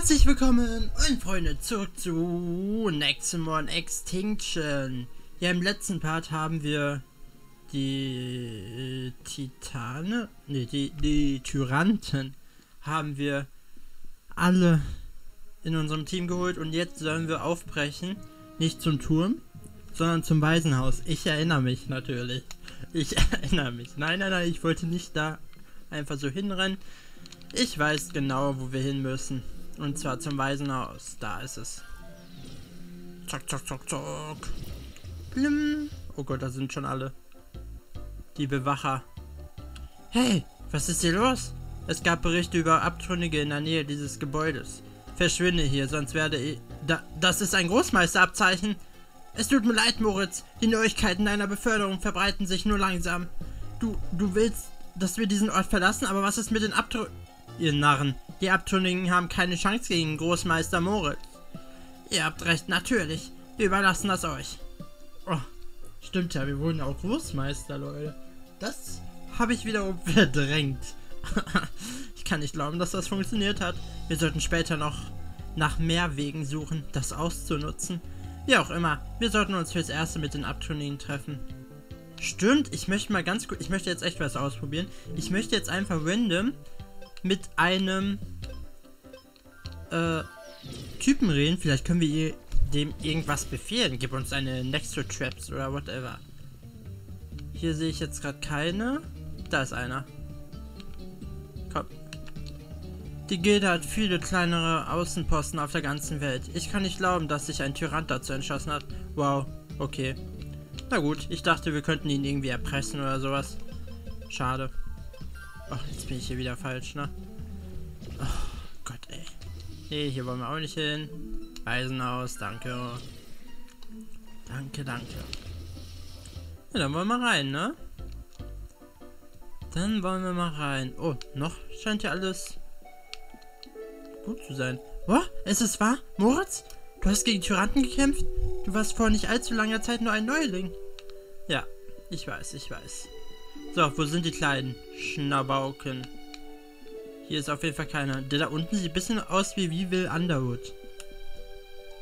Herzlich willkommen und Freunde zurück zu Nexomon Extinction. Ja, im letzten Part haben wir die Tyranten haben wir alle in unserem Team geholt und jetzt sollen wir aufbrechen, nicht zum Turm, sondern zum Waisenhaus. Ich erinnere mich natürlich. Nein, ich wollte nicht da einfach so hinrennen. Ich weiß genau, wo wir hin müssen. Und zwar zum Waisenhaus. Da ist es. Zack, zack, zack, zack. Blim. Oh Gott, da sind schon alle. Die Bewacher. Hey, was ist hier los? Es gab Berichte über Abtrünnige in der Nähe dieses Gebäudes. Verschwinde hier, sonst werde ich... Das ist ein Großmeisterabzeichen. Es tut mir leid, Moritz. Die Neuigkeiten deiner Beförderung verbreiten sich nur langsam. Du willst, dass wir diesen Ort verlassen, aber was ist mit den Abtrünnigen? Ihr Narren, die Abtrünnigen haben keine Chance gegen Großmeister Moritz. Ihr habt recht, natürlich. Wir überlassen das euch. Oh, stimmt ja, wir wurden auch Großmeister, Leute. Das habe ich wiederum verdrängt. Ich kann nicht glauben, dass das funktioniert hat. Wir sollten später noch nach mehr Wegen suchen, das auszunutzen. Wie auch immer, wir sollten uns fürs Erste mit den Abtrünnigen treffen. Stimmt, ich möchte mal ganz gut... Ich möchte jetzt echt was ausprobieren. Ich möchte jetzt einfach random mit einem Typen reden. Vielleicht können wir dem irgendwas befehlen. Gib uns eine Nexo-Traps oder whatever. Hier sehe ich jetzt gerade keine. Da ist einer. Komm. Die Gilde hat viele kleinere Außenposten auf der ganzen Welt. Ich kann nicht glauben, dass sich ein Tyrant dazu entschlossen hat. Wow, okay. Na gut, ich dachte, wir könnten ihn irgendwie erpressen oder sowas. Schade. Ach, jetzt bin ich hier wieder falsch, ne? Oh Gott, ey. Nee, hier wollen wir auch nicht hin. Waisenhaus, danke. Danke, danke. Ja, dann wollen wir rein, ne? Dann wollen wir mal rein. Oh, noch scheint ja alles gut zu sein. What? Ist es wahr? Moritz? Du hast gegen Tyranten gekämpft? Du warst vor nicht allzu langer Zeit nur ein Neuling. Ja, ich weiß, ich weiß. So, wo sind die kleinen Schnabauken? Hier ist auf jeden Fall keiner. Der da unten sieht ein bisschen aus wie Vivian Underwood.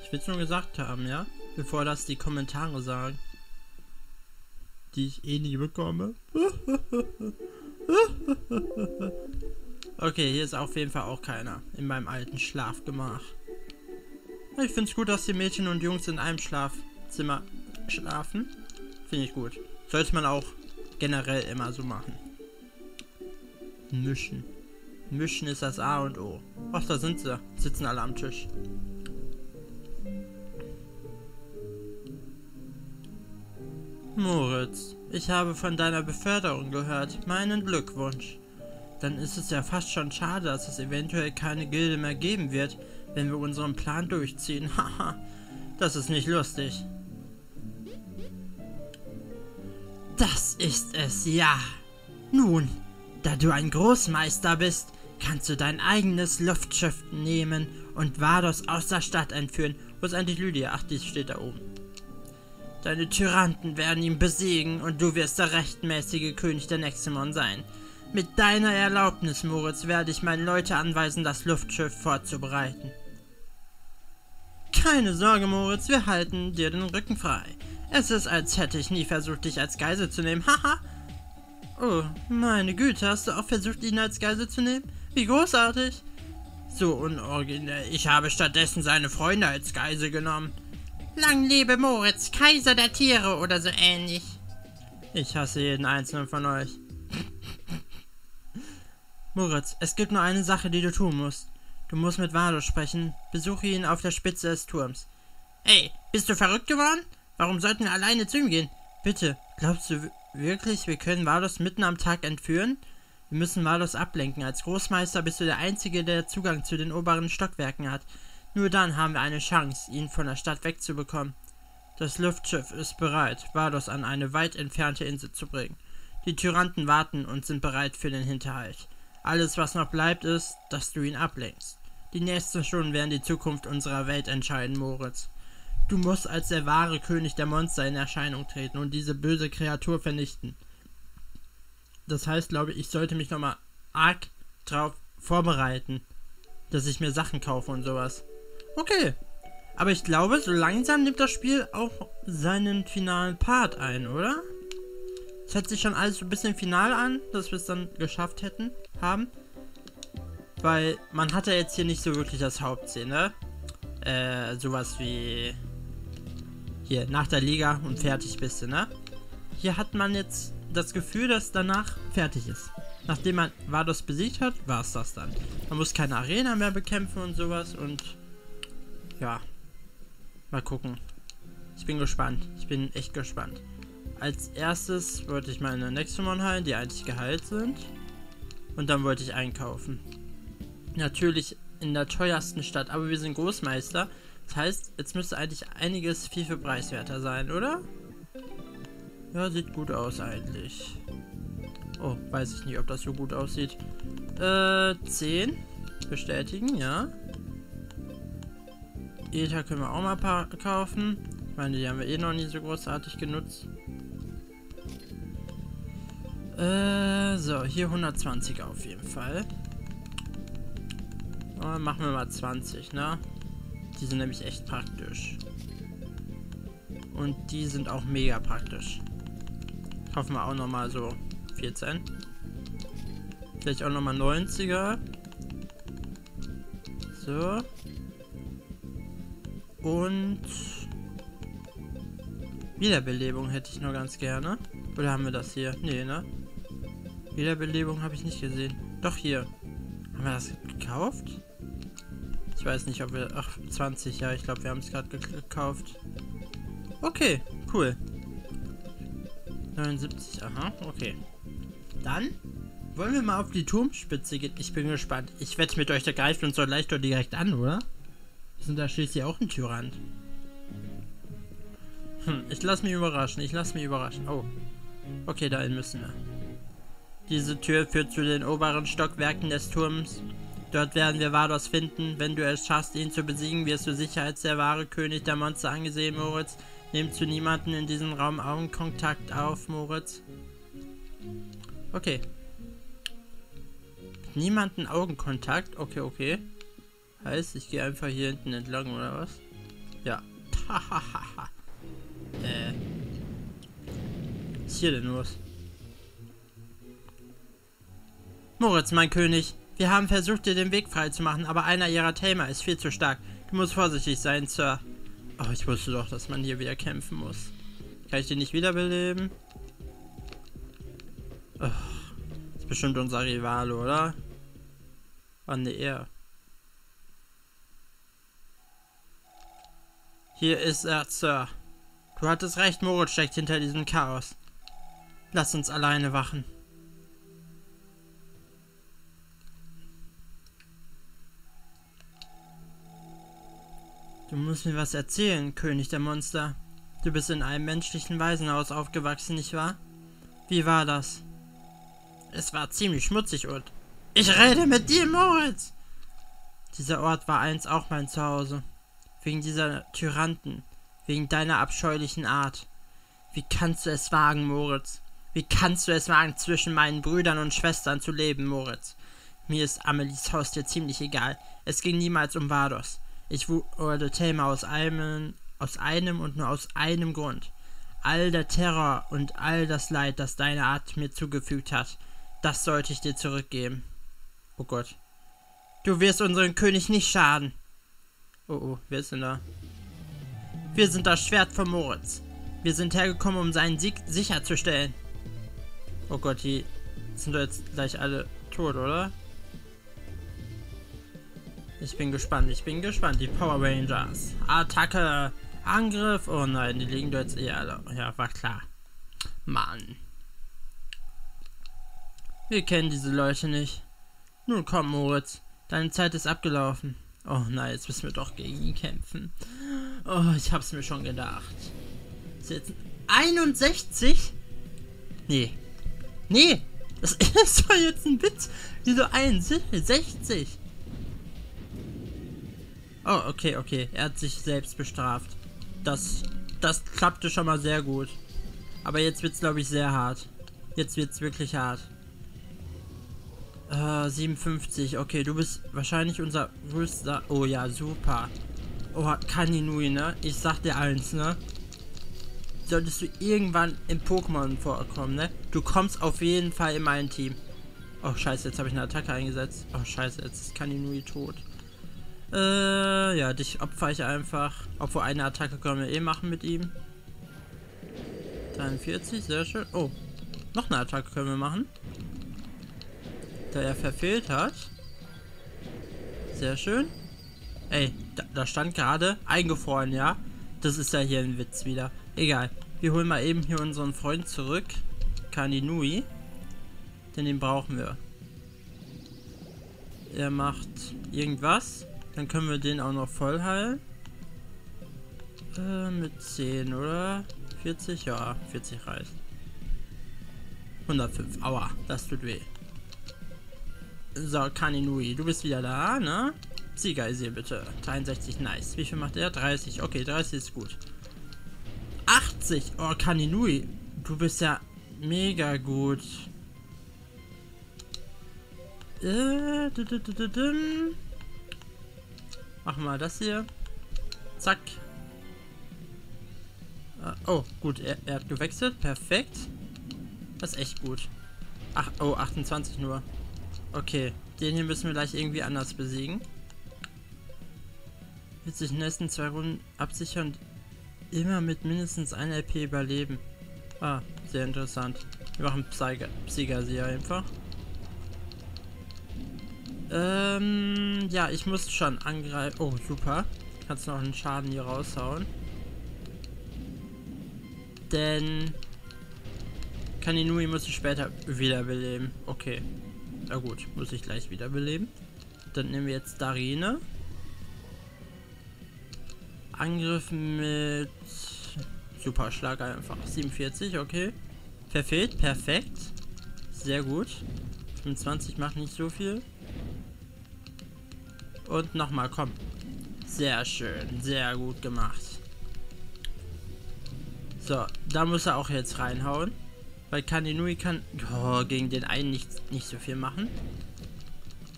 Ich will es nur gesagt haben, ja? Bevor das die Kommentare sagen. Die ich eh nie bekomme. Okay, hier ist auf jeden Fall auch keiner. In meinem alten Schlafgemach. Ich finde es gut, dass die Mädchen und Jungs in einem Schlafzimmer schlafen. Finde ich gut. Sollte man auch generell immer so machen. Mischen. Mischen ist das A und O. Ach, da sind sie. Sitzen alle am Tisch. Moritz, ich habe von deiner Beförderung gehört. Meinen Glückwunsch. Dann ist es ja fast schon schade, dass es eventuell keine Gilde mehr geben wird, wenn wir unseren Plan durchziehen. Haha, das ist nicht lustig. Das ist es, ja. Nun, da du ein Großmeister bist, kannst du dein eigenes Luftschiff nehmen und Vardos aus der Stadt entführen. Wo ist eigentlich Lydia? Ach, die steht da oben. Deine Tyranten werden ihn besiegen und du wirst der rechtmäßige König der Nexomon sein. Mit deiner Erlaubnis, Moritz, werde ich meine Leute anweisen, das Luftschiff vorzubereiten. Keine Sorge, Moritz, wir halten dir den Rücken frei. Es ist, als hätte ich nie versucht, dich als Geisel zu nehmen. Haha. Oh, meine Güte, hast du auch versucht, ihn als Geisel zu nehmen? Wie großartig. So unoriginell. Ich habe stattdessen seine Freunde als Geisel genommen. Lang lebe Moritz, Kaiser der Tiere oder so ähnlich. Ich hasse jeden einzelnen von euch. Moritz, es gibt nur eine Sache, die du tun musst. Du musst mit Waldo sprechen. Besuche ihn auf der Spitze des Turms. Ey, bist du verrückt geworden? Warum sollten wir alleine zu ihm gehen? Bitte, glaubst du wirklich, wir können Vardos mitten am Tag entführen? Wir müssen Vardos ablenken. Als Großmeister bist du der Einzige, der Zugang zu den oberen Stockwerken hat. Nur dann haben wir eine Chance, ihn von der Stadt wegzubekommen. Das Luftschiff ist bereit, Vardos an eine weit entfernte Insel zu bringen. Die Tyranten warten und sind bereit für den Hinterhalt. Alles, was noch bleibt, ist, dass du ihn ablenkst. Die nächsten Stunden werden die Zukunft unserer Welt entscheiden, Moritz. Du musst als der wahre König der Monster in Erscheinung treten und diese böse Kreatur vernichten. Das heißt, glaube ich, sollte mich nochmal arg drauf vorbereiten. dass ich mir Sachen kaufe und sowas. Okay. Aber ich glaube, so langsam nimmt das Spiel auch seinen finalen Part ein, oder? Es hört sich schon alles so ein bisschen final an, dass wir es dann geschafft hätten, haben. Weil man hat ja jetzt hier nicht so wirklich das Hauptziel, ne? Sowas wie... Hier, nach der Liga und fertig bist du, ne? Hier hat man jetzt das Gefühl, dass danach fertig ist. Nachdem man Vardos besiegt hat, war es das dann. Man muss keine Arena mehr bekämpfen und sowas und... Ja. Mal gucken. Ich bin gespannt. Ich bin echt gespannt. Als erstes wollte ich meine Nexomon heilen, die eigentlich geheilt sind. Und dann wollte ich einkaufen. Natürlich in der teuersten Stadt, aber wir sind Großmeister. Das heißt, jetzt müsste eigentlich einiges viel, viel preiswerter sein, oder? Ja, sieht gut aus eigentlich. Oh, weiß ich nicht, ob das so gut aussieht. 10. Bestätigen, ja. Ether können wir auch mal kaufen. Ich meine, die haben wir eh noch nie so großartig genutzt. So, hier 120 auf jeden Fall. Oh, machen wir mal 20, ne? Die sind nämlich echt praktisch. Und die sind auch mega praktisch. Kaufen wir auch nochmal so 14. Vielleicht auch nochmal 90er. So. Und... Wiederbelebung hätte ich nur ganz gerne. Oder haben wir das hier? Nee, ne? Wiederbelebung habe ich nicht gesehen. Doch, hier. Haben wir das gekauft? Ich weiß nicht, ob wir... Ach, 20, ja. Ich glaube, wir haben es gerade gekauft. Okay, cool. 79, aha, okay. Dann wollen wir mal auf die Turmspitze gehen. Ich bin gespannt. Ich wette mit euch, der greift uns so leicht und direkt an, oder? Wir sind da schließlich auch ein Tyrant. Hm, ich lasse mich überraschen. Oh. Okay, dahin müssen wir. Diese Tür führt zu den oberen Stockwerken des Turms. Dort werden wir Vardos finden. Wenn du es schaffst, ihn zu besiegen, wirst du sicher als der wahre König der Monster angesehen, Moritz. Nimm zu niemanden in diesem Raum Augenkontakt auf, Moritz. Okay. Niemanden Augenkontakt? Okay, okay. Heißt, ich gehe einfach hier hinten entlang, oder was? Ja. Hahaha. Was ist hier denn los? Moritz, mein König. Wir haben versucht, dir den Weg freizumachen, aber einer ihrer Tamer ist viel zu stark. Du musst vorsichtig sein, Sir. Oh, ich wusste doch, dass man hier wieder kämpfen muss. Kann ich den nicht wiederbeleben? Oh, ist bestimmt unser Rivale, oder? Oh, ne, er. Hier ist er, Sir. Du hattest recht, Moritz steckt hinter diesem Chaos. Lass uns alleine wachen. Du musst mir was erzählen, König der Monster. Du bist in einem menschlichen Waisenhaus aufgewachsen, nicht wahr? Wie war das? Es war ziemlich schmutzig und... Ich rede mit dir, Moritz! Dieser Ort war einst auch mein Zuhause. Wegen dieser Tyranten. Wegen deiner abscheulichen Art. Wie kannst du es wagen, Moritz? Wie kannst du es wagen, zwischen meinen Brüdern und Schwestern zu leben, Moritz? Mir ist Amelies Haustier ziemlich egal. Es ging niemals um Vardos. Ich wurde Tamer aus einem und nur aus einem Grund. All der Terror und all das Leid, das deine Art mir zugefügt hat, das sollte ich dir zurückgeben. Oh Gott. Du wirst unseren König nicht schaden. Oh, oh, wer ist denn da? Wir sind das Schwert von Moritz. Wir sind hergekommen, um seinen Sieg sicherzustellen. Oh Gott, die sind doch jetzt gleich alle tot, oder? Ich bin gespannt. Die Power Rangers. Attacke, Angriff. Oh nein, die liegen da jetzt eh alle. Ja, war klar. Mann. Wir kennen diese Leute nicht. Nun komm, Moritz. Deine Zeit ist abgelaufen. Oh nein, jetzt müssen wir doch gegen ihn kämpfen. Oh, ich hab's mir schon gedacht. Ist jetzt 61? Nee. Nee. Das ist doch jetzt ein Witz. Wieso 61? Oh, okay, okay. Er hat sich selbst bestraft. Das klappte schon mal sehr gut. Aber jetzt wird's, glaube ich, sehr hart. Jetzt wird's wirklich hart. 57. Okay, du bist wahrscheinlich unser größter. Oh ja, super. Oh, Kaninui, ne? Ich sag dir eins, ne? Solltest du irgendwann im Pokémon vorkommen, ne? Du kommst auf jeden Fall in mein Team. Oh, scheiße, jetzt habe ich eine Attacke eingesetzt. Oh, scheiße, jetzt ist Kaninui tot. Ja, dich opfer ich einfach. Obwohl, eine Attacke können wir eh machen mit ihm. 43, sehr schön. Oh, noch eine Attacke können wir machen. Da er verfehlt hat. Sehr schön. Ey, da stand gerade eingefroren, ja. Das ist ja hier ein Witz wieder. Egal. Wir holen mal eben hier unseren Freund zurück. Kaninui. Denn den brauchen wir. Er macht irgendwas. Dann können wir den auch noch voll heilen. Mit 10, oder? 40? Ja, 40 reicht. 105. Aua, das tut weh. So, Kaninui, du bist wieder da, ne? Sieger ist hier bitte. 63, nice. Wie viel macht er? 30. Okay, 30 ist gut. 80. Oh, Kaninui, du bist ja mega gut. Machen wir das hier. Zack. Oh, gut, er hat gewechselt. Perfekt. Das ist echt gut. Ach, oh, 28 nur. Okay, den hier müssen wir gleich irgendwie anders besiegen. Wird sich in den nächsten 2 Runden absichern und immer mit mindestens 1 LP überleben. Ah, sehr interessant. Wir machen Psychasier einfach. Ja, ich muss schon angreifen. Oh, super. Kannst noch einen Schaden hier raushauen. Denn Kaninui muss ich später wiederbeleben. Okay. Na gut, muss ich gleich wiederbeleben. Dann nehmen wir jetzt Darina. Angriff mit Superschlag einfach. 47, okay. Verfehlt, perfekt. Sehr gut. 25 macht nicht so viel. Und nochmal, komm. Sehr schön, sehr gut gemacht. So, da muss er auch jetzt reinhauen. Weil Kaninui kann gegen den einen nicht so viel machen.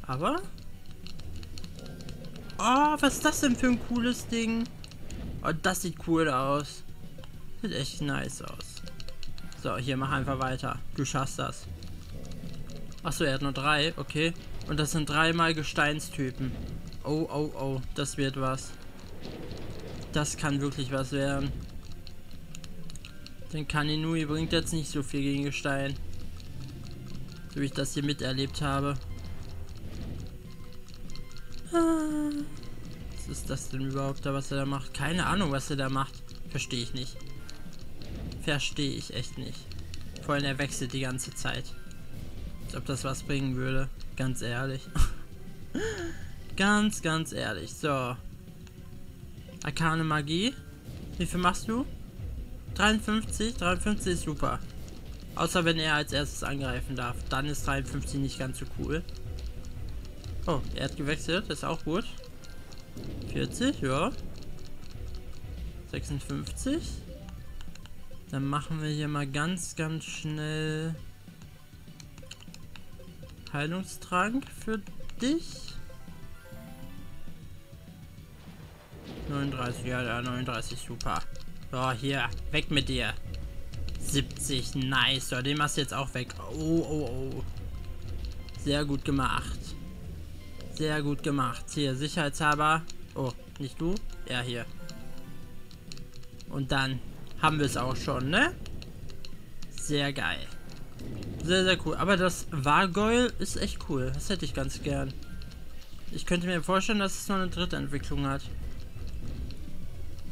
Aber... Oh, was ist das denn für ein cooles Ding? Oh, das sieht cool aus. Sieht echt nice aus. So, hier, mach einfach weiter. Du schaffst das. Achso, er hat nur 3, okay. Und das sind 3 mal Gesteinstypen. Oh, oh, oh, das wird was. Das kann wirklich was werden. Denn Kaninui bringt jetzt nicht so viel gegen Gestein. So wie ich das hier miterlebt habe. Was ist das denn überhaupt da, was er da macht? Keine Ahnung, was er da macht. Verstehe ich nicht. Verstehe ich echt nicht. Vor allem, er wechselt die ganze Zeit. Als ob das was bringen würde. Ganz ehrlich. ganz ehrlich. So. Arkane Magie. Wie viel machst du? 53? 53 ist super. Außer wenn er als erstes angreifen darf. Dann ist 53 nicht ganz so cool. Oh, er hat gewechselt. Ist auch gut. 40, ja. 56. Dann machen wir hier mal ganz schnell Heilungstrank für dich. 39, ja, 39, super. So, hier, weg mit dir. 70, nice. So, den machst du jetzt auch weg. Oh, oh, oh. Sehr gut gemacht. Sehr gut gemacht. Hier, sicherheitshalber. Oh, nicht du? Er hier. Und dann haben wir es auch schon, ne? Sehr geil. Sehr, sehr cool. Aber das Wargoyl ist echt cool. Das hätte ich ganz gern. Ich könnte mir vorstellen, dass es noch eine dritte Entwicklung hat.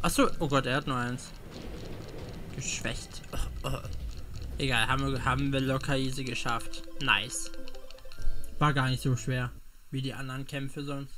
Achso, oh Gott, er hat nur 1. Geschwächt. Oh, oh. Egal, haben wir locker easy geschafft. Nice. War gar nicht so schwer, wie die anderen Kämpfe sonst.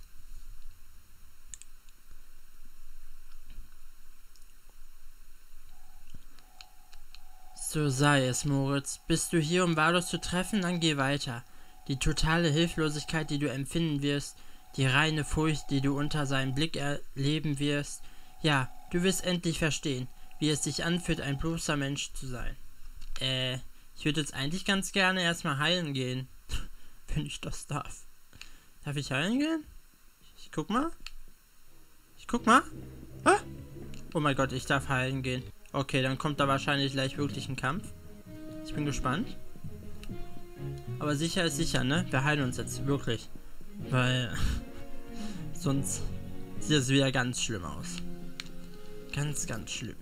So sei es, Moritz. Bist du hier, um Vardos zu treffen? Dann geh weiter. Die totale Hilflosigkeit, die du empfinden wirst, die reine Furcht, die du unter seinem Blick erleben wirst, ja, du wirst endlich verstehen, wie es sich anfühlt, ein bloßer Mensch zu sein. Ich würde jetzt eigentlich ganz gerne erstmal heilen gehen. wenn ich das darf. Darf ich heilen gehen? Ich guck mal. Ah! Oh mein Gott, ich darf heilen gehen. Okay, dann kommt da wahrscheinlich gleich wirklich ein Kampf. Ich bin gespannt. Aber sicher ist sicher, ne? Wir heilen uns jetzt wirklich. Weil sonst sieht es wieder ganz schlimm aus. Ganz, ganz schlimm.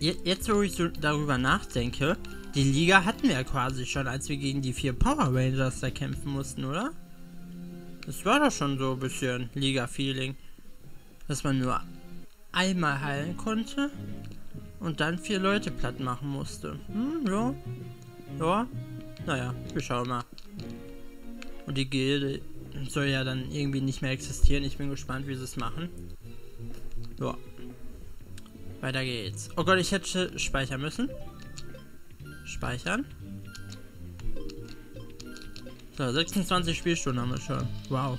Jetzt, wo ich so darüber nachdenke, die Liga hatten wir ja quasi schon, als wir gegen die 4 Power Rangers da kämpfen mussten, oder? Das war doch schon so ein bisschen Liga-Feeling. Dass man nur einmal heilen konnte und dann 4 Leute platt machen musste. Hm, ja. Ja. Naja, wir schauen mal. Und die Gilde soll ja dann irgendwie nicht mehr existieren. Ich bin gespannt, wie sie es machen. Ja. Weiter geht's. Oh Gott, ich hätte speichern müssen. Speichern. So, 26 Spielstunden haben wir schon. Wow.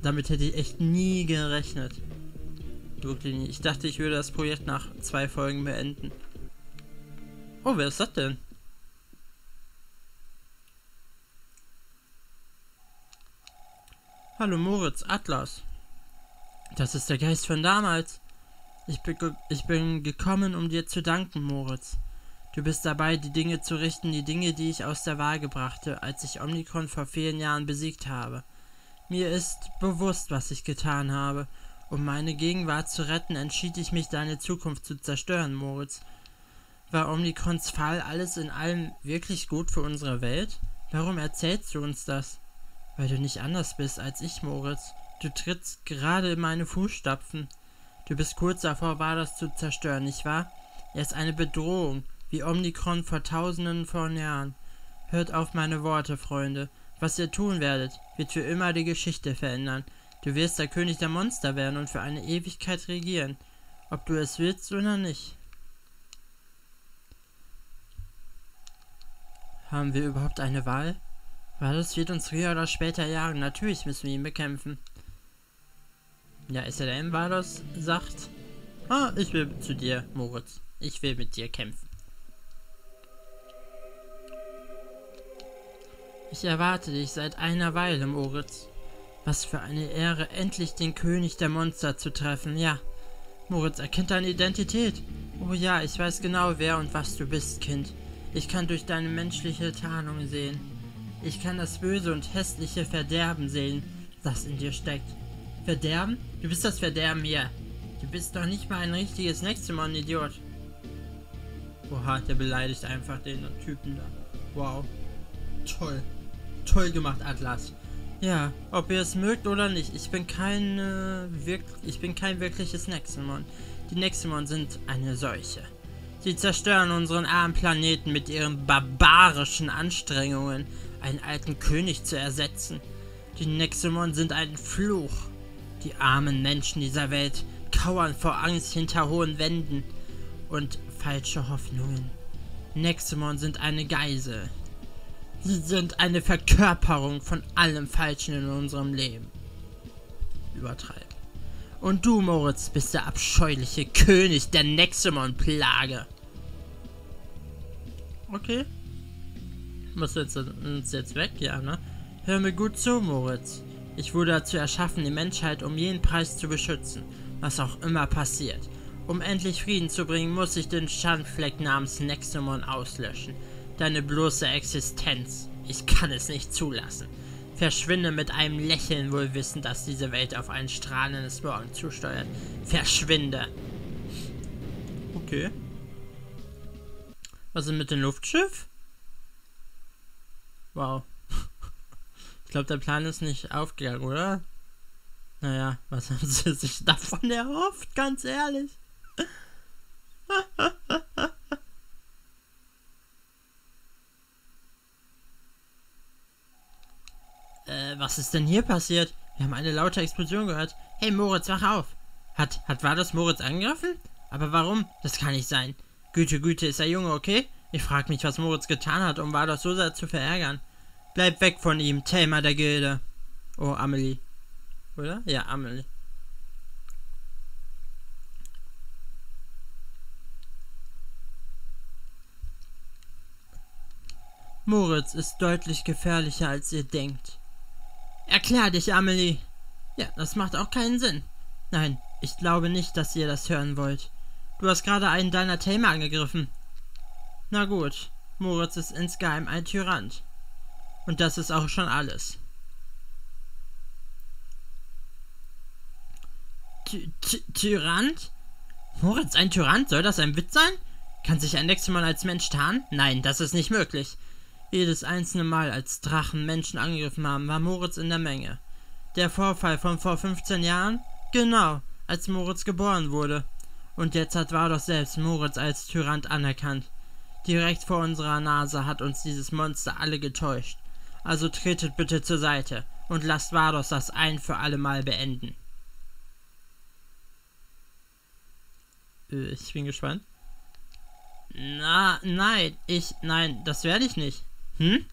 Damit hätte ich echt nie gerechnet. Wirklich nie. Ich dachte, ich würde das Projekt nach 2 Folgen beenden. Oh, wer ist das denn? Hallo Moritz, Atlas. Das ist der Geist von damals. Ich bin gekommen, um dir zu danken, Moritz. Du bist dabei, die Dinge zu richten, die Dinge, die ich aus der Waage brachte, als ich Omicron vor vielen Jahren besiegt habe. Mir ist bewusst, was ich getan habe. Um meine Gegenwart zu retten, entschied ich mich, deine Zukunft zu zerstören, Moritz. War Omicrons Fall alles in allem wirklich gut für unsere Welt? Warum erzählst du uns das? Weil du nicht anders bist als ich, Moritz. Du trittst gerade in meine Fußstapfen. Du bist kurz davor, Vardos zu zerstören, nicht wahr? Er ist eine Bedrohung, wie Omicron vor tausenden von Jahren. Hört auf meine Worte, Freunde. Was ihr tun werdet, wird für immer die Geschichte verändern. Du wirst der König der Monster werden und für eine Ewigkeit regieren. Ob du es willst oder nicht. Haben wir überhaupt eine Wahl? Vardos wird uns früher oder später jagen. Natürlich müssen wir ihn bekämpfen. Ja, ist er der M. Vardos sagt. Ah, ich will zu dir, Moritz. Ich will mit dir kämpfen. Ich erwarte dich seit einer Weile, Moritz. Was für eine Ehre, endlich den König der Monster zu treffen. Ja, Moritz erkennt deine Identität. Oh ja, ich weiß genau, wer und was du bist, Kind. Ich kann durch deine menschliche Tarnung sehen. Ich kann das böse und hässliche Verderben sehen, das in dir steckt. Verderben? Du bist das Verderben hier. Du bist doch nicht mal ein richtiges Nexomon, Idiot. Oha, der beleidigt einfach den Typen da. Wow. Toll. Toll gemacht, Atlas. Ja, ob ihr es mögt oder nicht, ich bin kein wirkliches Nexomon. Die Nexomon sind eine Seuche. Sie zerstören unseren armen Planeten mit ihren barbarischen Anstrengungen, einen alten König zu ersetzen. Die Nexomon sind ein Fluch. Die armen Menschen dieser Welt kauern vor Angst hinter hohen Wänden und falsche Hoffnungen. Nexomon sind eine Geisel. Sie sind eine Verkörperung von allem Falschen in unserem Leben. Übertreiben. Und du, Moritz, bist der abscheuliche König der Nexomon-Plage. Okay. Muss uns jetzt weg, ja, ne? Hör mir gut zu, Moritz. Ich wurde dazu erschaffen, die Menschheit um jeden Preis zu beschützen, was auch immer passiert. Um endlich Frieden zu bringen, muss ich den Schandfleck namens Nexomon auslöschen. Deine bloße Existenz. Ich kann es nicht zulassen. Verschwinde mit einem Lächeln, wohl wissend, dass diese Welt auf ein strahlendes Morgen zusteuert. Verschwinde. Okay. Was ist mit dem Luftschiff? Wow. Ich glaube, der Plan ist nicht aufgegangen, oder? Naja, was haben sie sich davon erhofft? Ganz ehrlich. Was ist denn hier passiert? Wir haben eine laute Explosion gehört. Hey Moritz, wach auf! Hat Vardos Moritz angegriffen? Aber warum? Das kann nicht sein. Güte, Güte, ist der Junge okay? Ich frag mich, was Moritz getan hat, um Vardos so sehr zu verärgern. Bleib weg von ihm, Thema der Gilde. Oh, Amelie. Oder? Ja, Amelie. Moritz ist deutlich gefährlicher, als ihr denkt. Erklär dich, Amelie. Ja, das macht auch keinen Sinn. Nein, ich glaube nicht, dass ihr das hören wollt. Du hast gerade einen deiner Tamer angegriffen. Na gut, Moritz ist insgeheim ein Tyrant. Und das ist auch schon alles. Tyrant? Moritz, ein Tyrant? Soll das ein Witz sein? Kann sich ein Nexomon als Mensch tarnen? Nein, das ist nicht möglich. Jedes einzelne Mal, als Drachen Menschen angegriffen haben, war Moritz in der Menge. Der Vorfall von vor 15 Jahren? Genau, als Moritz geboren wurde. Und jetzt hat Vardos selbst Moritz als Tyrant anerkannt. Direkt vor unserer Nase hat uns dieses Monster alle getäuscht. Also tretet bitte zur Seite und lasst Vardos das ein für alle Mal beenden. Ich bin gespannt. Na, nein, nein, das werde ich nicht. Hm?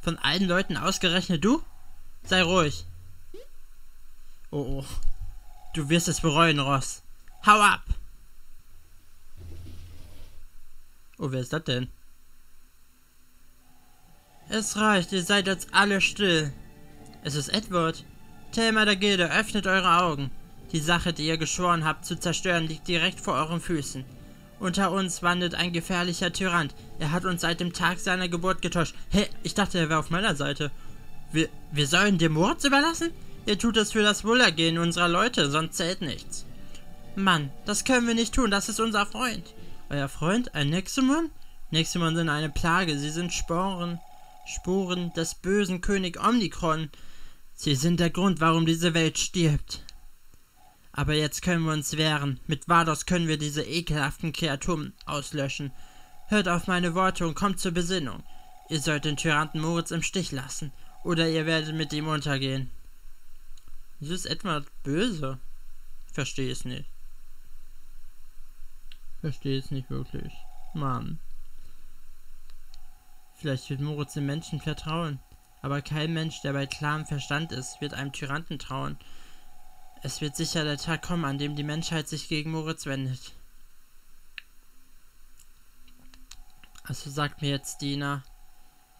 Von allen Leuten ausgerechnet du? Sei ruhig. Oh, oh. Du wirst es bereuen, Ross. Hau ab! Oh, wer ist das denn? Es reicht, ihr seid jetzt alle still. Es ist Edward. Thema der Gilde, öffnet eure Augen. Die Sache, die ihr geschworen habt zu zerstören, liegt direkt vor euren Füßen. Unter uns wandelt ein gefährlicher Tyrant. Er hat uns seit dem Tag seiner Geburt getäuscht. Hä, ich dachte, er wäre auf meiner Seite. Wir sollen dem Moritz überlassen? Ihr tut es für das Wohlergehen unserer Leute, sonst zählt nichts. Mann, das können wir nicht tun, das ist unser Freund. Euer Freund? Ein Nexomon? Nexomon sind eine Plage, sie sind Sporen des bösen König Omicron. Sie sind der Grund, warum diese Welt stirbt. Aber jetzt können wir uns wehren. Mit Vardos können wir diese ekelhaften Kreaturen auslöschen. Hört auf meine Worte und kommt zur Besinnung. Ihr sollt den Tyranten Moritz im Stich lassen, oder ihr werdet mit ihm untergehen. Das ist etwas böse. Verstehe es nicht. Verstehe es nicht wirklich. Mann. Vielleicht wird Moritz den Menschen vertrauen. Aber kein Mensch, der bei klarem Verstand ist, wird einem Tyranten trauen. Es wird sicher der Tag kommen, an dem die Menschheit sich gegen Moritz wendet. Also sag mir jetzt, Dina,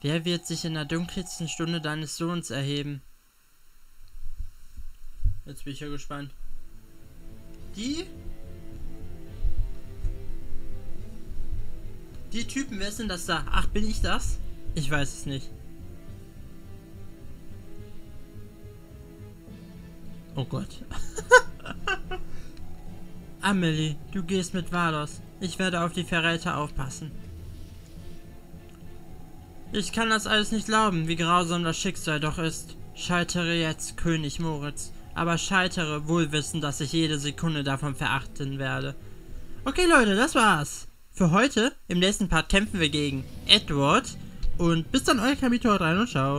wer wird sich in der dunkelsten Stunde deines Sohns erheben? Jetzt bin ich ja gespannt. Die Typen, wer ist denn das da? Ach, bin ich das? Ich weiß es nicht. Oh Gott. Amelie, du gehst mit Vardos. Ich werde auf die Verräter aufpassen. Ich kann das alles nicht glauben, wie grausam das Schicksal doch ist. Scheitere jetzt, König Moritz. Aber scheitere, wohlwissend, dass ich jede Sekunde davon verachten werde. Okay, Leute, das war's. Für heute, im nächsten Part kämpfen wir gegen Edward. Und bis dann, euer Kapitor 3 und ciao.